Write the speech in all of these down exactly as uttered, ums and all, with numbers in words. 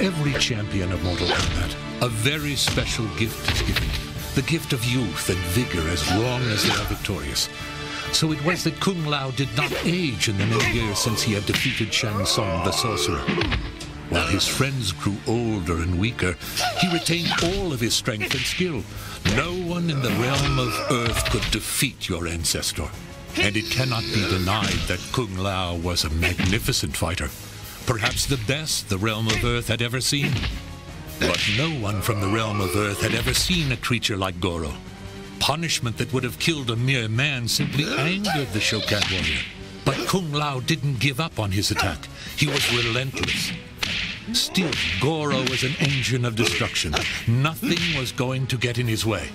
Every champion of Mortal Kombat, a very special gift is given. The gift of youth and vigor as long as they are victorious. So it was that Kung Lao did not age in the many years since he had defeated Shang Tsung the sorcerer. While his friends grew older and weaker, he retained all of his strength and skill. No one in the realm of Earth could defeat your ancestor. And it cannot be denied that Kung Lao was a magnificent fighter. Perhaps the best the realm of Earth had ever seen. But no one from the realm of Earth had ever seen a creature like Goro. Punishment that would have killed a mere man simply angered the Shokan warrior. But Kung Lao didn't give up on his attack. He was relentless. Still, Goro was an engine of destruction. Nothing was going to get in his way.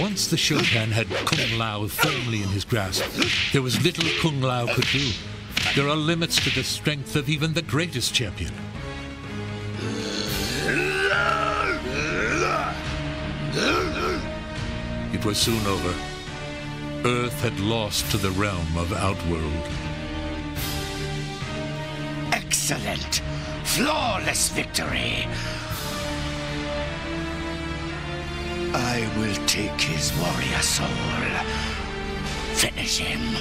Once the Shokan had Kung Lao firmly in his grasp, there was little Kung Lao could do. There are limits to the strength of even the greatest champion. It was soon over. Earth had lost to the realm of Outworld. Excellent! Flawless victory! I will take his warrior soul. Finish him.